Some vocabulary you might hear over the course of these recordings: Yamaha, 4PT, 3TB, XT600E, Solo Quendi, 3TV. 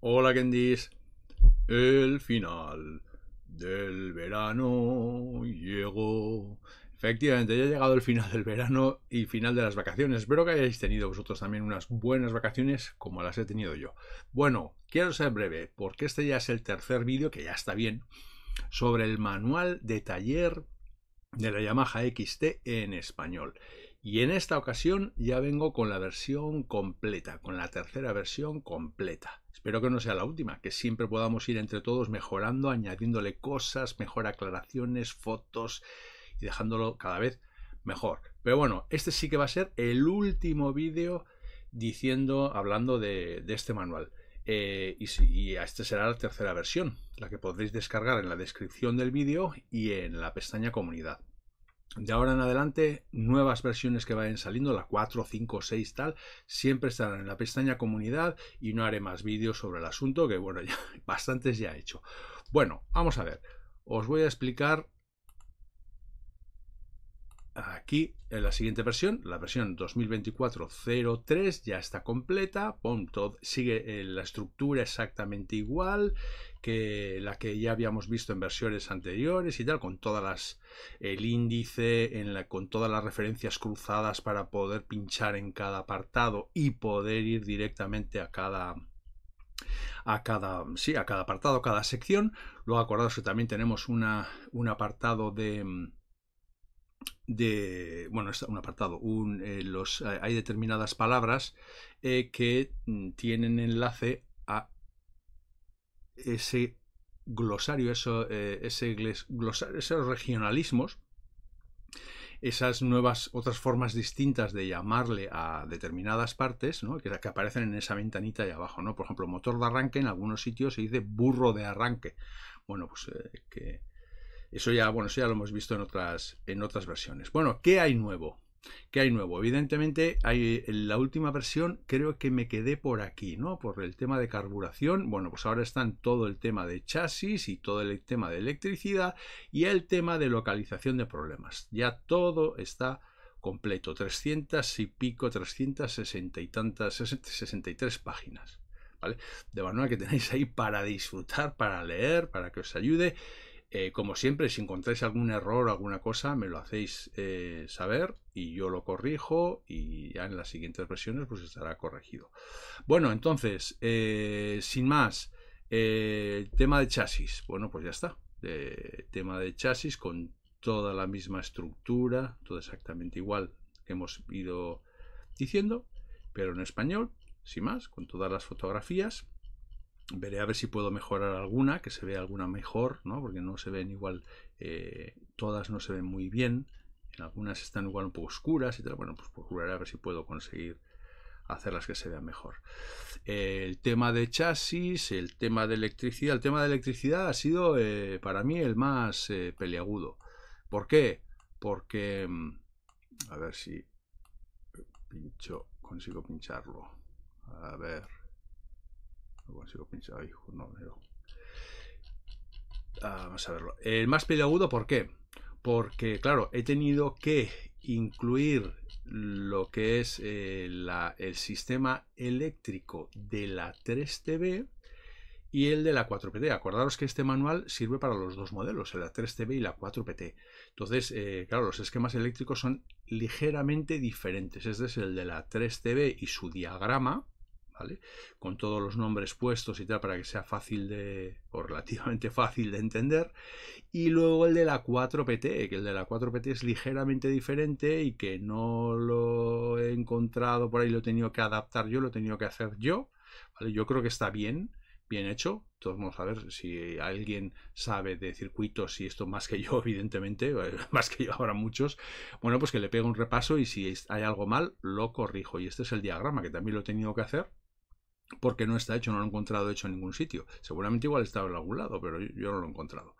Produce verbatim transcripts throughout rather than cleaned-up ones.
Hola Kendis, el final del verano llegó. Efectivamente, ya ha llegado el final del verano y final de las vacaciones. Espero que hayáis tenido vosotros también unas buenas vacaciones como las he tenido yo. Bueno, quiero ser breve porque este ya es el tercer vídeo, que ya está bien, sobre el manual de taller de la Yamaha X T en español. Y en esta ocasión ya vengo con la versión completa, con la tercera versión completa. Espero que no sea la última, que siempre podamos ir entre todos mejorando, añadiéndole cosas, mejor aclaraciones, fotos y dejándolo cada vez mejor. Pero bueno, este sí que va a ser el último vídeo diciendo, hablando de, de este manual. Eh, y, si, y esta será la tercera versión, la que podréis descargar en la descripción del vídeo y en la pestaña comunidad. De ahora en adelante, nuevas versiones que vayan saliendo, la cuatro, cinco, seis, tal, siempre estarán en la pestaña comunidad y no haré más vídeos sobre el asunto, que bueno, ya bastantes ya he hecho. Bueno, vamos a ver, os voy a explicar aquí en la siguiente versión, la versión dos mil veinticuatro cero tres, ya está completa, pon todo, sigue la estructura exactamente igual que la que ya habíamos visto en versiones anteriores y tal, con todas las, el índice, en la, con todas las referencias cruzadas para poder pinchar en cada apartado y poder ir directamente a cada... a cada sí, a cada apartado, a cada sección. Luego acordaos que también tenemos una, un apartado de... de bueno, un apartado un, eh, los, hay determinadas palabras eh, que tienen enlace a ese glosario, eso, eh, ese glosario, esos regionalismos, esas nuevas otras formas distintas de llamarle a determinadas partes, ¿no? que, que aparecen en esa ventanita de abajo, ¿no? Por ejemplo, motor de arranque, en algunos sitios se dice burro de arranque. Bueno, pues eh, que Eso ya, bueno, eso ya lo hemos visto en otras, en otras versiones. Bueno, ¿qué hay nuevo? ¿Qué hay nuevo? Evidentemente, hay, en la última versión creo que me quedé por aquí, ¿no? Por el tema de carburación. Bueno, pues ahora están todo el tema de chasis y todo el tema de electricidad y el tema de localización de problemas. Ya todo está completo. trescientas y pico, trescientas sesenta y tantas, sesenta y tres páginas, ¿vale? De manual que tenéis ahí para disfrutar, para leer, para que os ayude. Eh, como siempre, si encontráis algún error o alguna cosa, me lo hacéis eh, saber y yo lo corrijo y ya en las siguientes versiones pues estará corregido. Bueno, entonces, eh, sin más, eh, tema de chasis. Bueno, pues ya está. Eh, tema de chasis con toda la misma estructura, todo exactamente igual que hemos ido diciendo, pero en español, sin más, con todas las fotografías. Veré a ver si puedo mejorar alguna, que se vea alguna mejor, ¿no? Porque no se ven igual, eh, todas no se ven muy bien, en algunas están igual un poco oscuras y tal. Bueno, pues procuraré a ver si puedo conseguir hacerlas que se vean mejor. Eh, el tema de chasis, el tema de electricidad, el tema de electricidad ha sido eh, para mí el más eh, peliagudo. ¿Por qué? Porque, a ver si pincho, consigo pincharlo, a ver... Consigo pinchar. Ay, no, no. Ah, vamos a verlo. El más peliagudo, ¿por qué? Porque, claro, he tenido que incluir lo que es eh, la, el sistema eléctrico de la tres T B y el de la cuatro P T. Acordaros que este manual sirve para los dos modelos, la tres T B y la cuatro P T. Entonces, eh, claro, los esquemas eléctricos son ligeramente diferentes. Este es el de la tres T B y su diagrama, ¿vale? Con todos los nombres puestos y tal para que sea fácil de, o relativamente fácil de entender, y luego el de la cuatro P T, que el de la cuatro P T es ligeramente diferente y que no lo he encontrado por ahí, lo he tenido que adaptar yo, lo he tenido que hacer yo, ¿vale? Yo creo que está bien, bien hecho. Entonces vamos a ver si alguien sabe de circuitos y esto más que yo, evidentemente, más que yo habrá muchos. Bueno, pues que le pegue un repaso y si hay algo mal, lo corrijo. Y este es el diagrama, que también lo he tenido que hacer, porque no está hecho, no lo he encontrado hecho en ningún sitio. Seguramente igual estaba en algún lado, pero yo no lo he encontrado.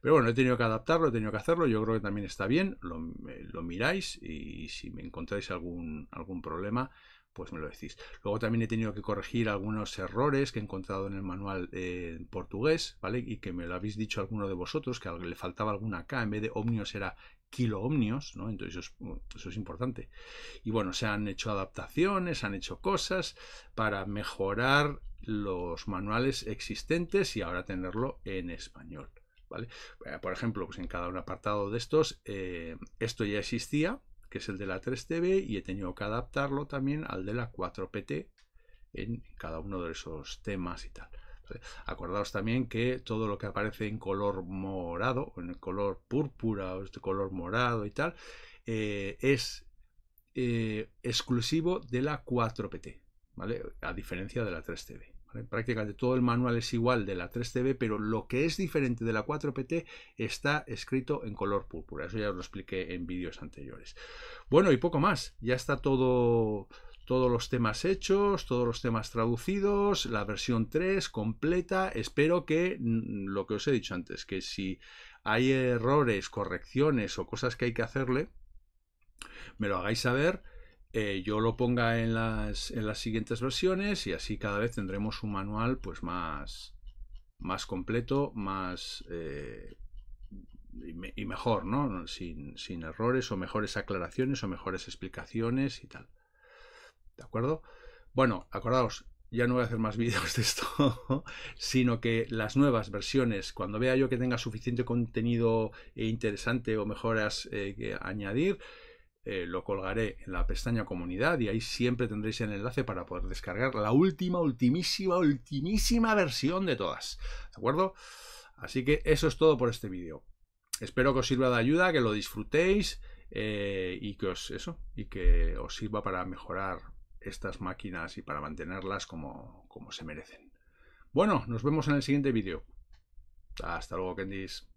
Pero bueno, he tenido que adaptarlo, he tenido que hacerlo. Yo creo que también está bien, lo, lo miráis y si me encontráis algún, algún problema, pues me lo decís. Luego también he tenido que corregir algunos errores que he encontrado en el manual eh, en portugués, ¿vale? Y que me lo habéis dicho alguno de vosotros, que le faltaba alguna K, en vez de omnios era kiloohmios, ¿no? Entonces eso es, eso es importante. Y bueno, se han hecho adaptaciones, se han hecho cosas para mejorar los manuales existentes y ahora tenerlo en español, ¿vale? Por ejemplo, pues en cada un apartado de estos, eh, esto ya existía, que es el de la tres T V, y he tenido que adaptarlo también al de la cuatro P T en cada uno de esos temas y tal. Acordaos también que todo lo que aparece en color morado, en el color púrpura o este color morado y tal, eh, es eh, exclusivo de la cuatro P T, ¿vale? A diferencia de la tres T V, ¿vale? Prácticamente todo el manual es igual de la tres T V, pero lo que es diferente de la cuatro P T está escrito en color púrpura. Eso ya os lo expliqué en vídeos anteriores. Bueno, y poco más. Ya está todo... Todos los temas hechos, todos los temas traducidos, la versión tres completa. Espero que, lo que os he dicho antes, que si hay errores, correcciones o cosas que hay que hacerle, me lo hagáis saber, eh, yo lo ponga en las, en las siguientes versiones, y así cada vez tendremos un manual pues más, más completo, más... Eh, y mejor, ¿no? Sin, sin errores, o mejores aclaraciones, o mejores explicaciones y tal. ¿De acuerdo? Bueno, acordaos, ya no voy a hacer más vídeos de esto, sino que las nuevas versiones, cuando vea yo que tenga suficiente contenido interesante o mejoras eh, que añadir, eh, lo colgaré en la pestaña comunidad, y ahí siempre tendréis el enlace para poder descargar la última, ultimísima, ultimísima versión de todas. ¿De acuerdo? Así que eso es todo por este vídeo. Espero que os sirva de ayuda, que lo disfrutéis, eh, y que os, eso, y que os sirva para mejorar estas máquinas y para mantenerlas como, como se merecen. Bueno, nos vemos en el siguiente vídeo. Hasta luego, Kendis.